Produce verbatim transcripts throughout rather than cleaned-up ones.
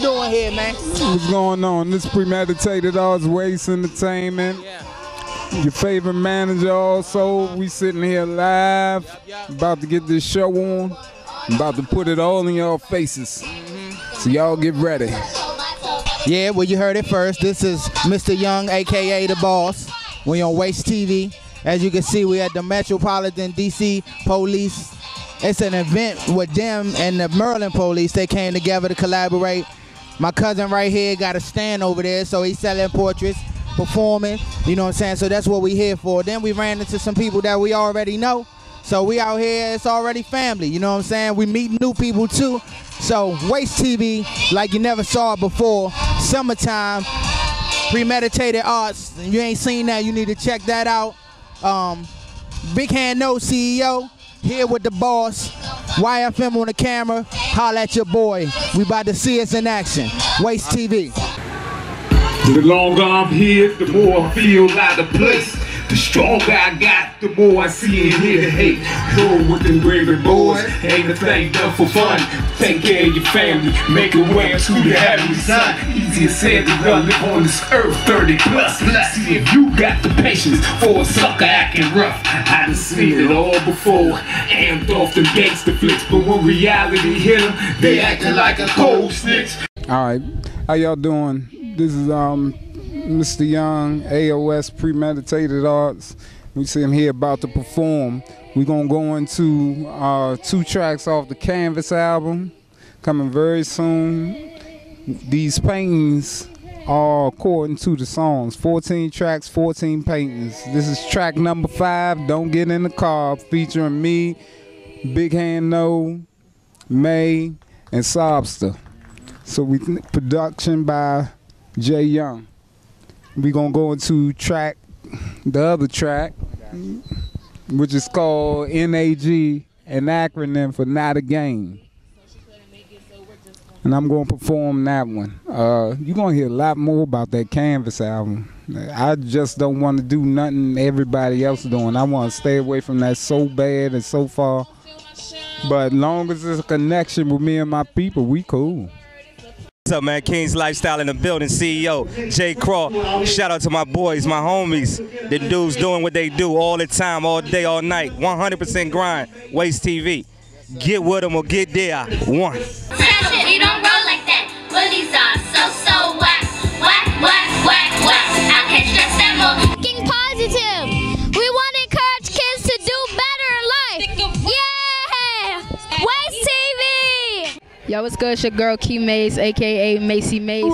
doing here, man? What's going on? This Premeditated Arts, W A S T E Entertainment. Yeah. Your favorite manager also. We sitting here live, yep, yep. About to get this show on. I'm about to put it all in y'all faces. Mm-hmm. So y'all get ready. Yeah, well, you heard it first. This is Mister Young, a k a. The Boss. We on W A S T E T V. As you can see, we at the Metropolitan D C Police. It's an event with them and the Maryland Police. They came together to collaborate. My cousin right here got a stand over there, so he's selling portraits, performing, you know what I'm saying? So that's what we here for. Then we ran into some people that we already know. So we out here, it's already family, you know what I'm saying? We meet new people too. So W A S T E T V, like you never saw it before, summertime, Premeditated Arts. You ain't seen that, you need to check that out. Um, Big Hand No C E O, here with the boss, Y F M on the camera. Holla at your boy. We about to see us in action. W A S T E T V. The longer I'm here, the more I feel out of place. The stronger I got, the more I see and hear the hate. Go with them raving boys, ain't a thing done for fun. Take care of your family, make a way to the happy son. Easier said than done, live on this earth thirty plus. See if you got the patience for a sucker acting rough. I done seen it all before, amped off the gangster flicks. But when reality hit them, they acting like a cold snitch. Alright, how y'all doing? This is um. Mister Young, A O S, Premeditated Arts. We see him here about to perform. We're going to go into uh, two tracks off the Canvas album, coming very soon. These paintings are according to the songs. fourteen tracks, fourteen paintings. This is track number five, Don't Get in the Car, featuring me, Big Hand No, May, and Sobster. So we production by Jay Young. We're going to go into track, the other track, which is called N A G, an acronym for Not a Game. And I'm going to perform that one. Uh, you're going to hear a lot more about that Canvas album. I just don't want to do nothing everybody else is doing. I want to stay away from that so bad and so far. But long as there's a connection with me and my people, we cool. What's up, man? King's Lifestyle in the building, C E O, Jay Craw. Shout out to my boys, my homies. The dudes doing what they do all the time, all day, all night. one hundred percent grind, W A S T E T V. Get with them or get there, one. We don't roll like that. Bullies are so, so whack. Whack, whack, whack, whack. I can't stress that more. Getting positive. We want to encourage kids to do better in life. Yeah! W A S T E T V. Yo, what's good? It's your girl Key Mase, a k a. Macy Maze.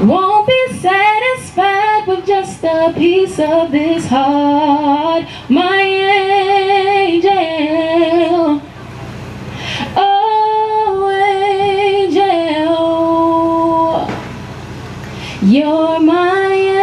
Won't be satisfied with just a piece of this heart, my angel. Oh, angel, you're my angel.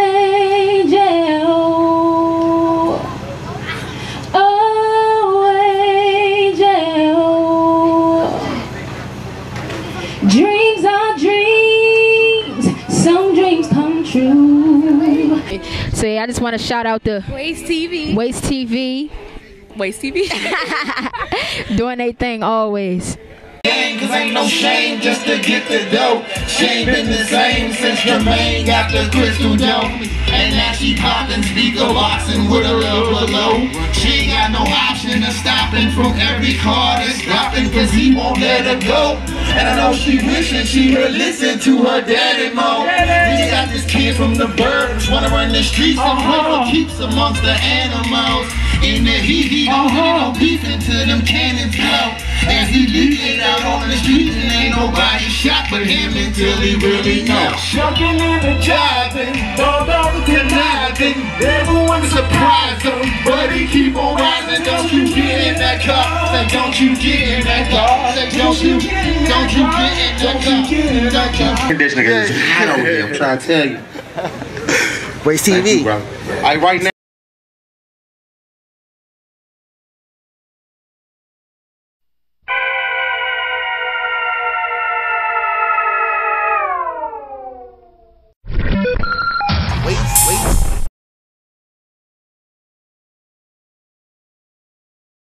So yeah, I just want to shout out the W A S T E T V. W A S T E T V. W A S T E T V. Doing their thing always. Cause ain't no shame just to get the dough. Shame been the same since Jermaine got the crystal dome. And now she poppin' speaker boxing with a little below. She ain't got no option of stopping from every car that's dropping, cause he won't let her go. And I know she wishin' she would listen to her daddy mom. We got this kid from the burbs, wanna run the streets and put keeps amongst the animals. In the heat, he don't get no beef until them cannons blow. As he leak it out on the street and ain't nobody shot but him until he really knows. Shucking and a jiving, all those conniving, everyone surprised him, but he keep on rising. Don't you get in that car, like don't you get in that car, like don't you, don't you get in that car, don't you get in that car. This nigga is hot over here, I'm trying to tell you. W A S T E T V. Alright, right now. Wait, wait.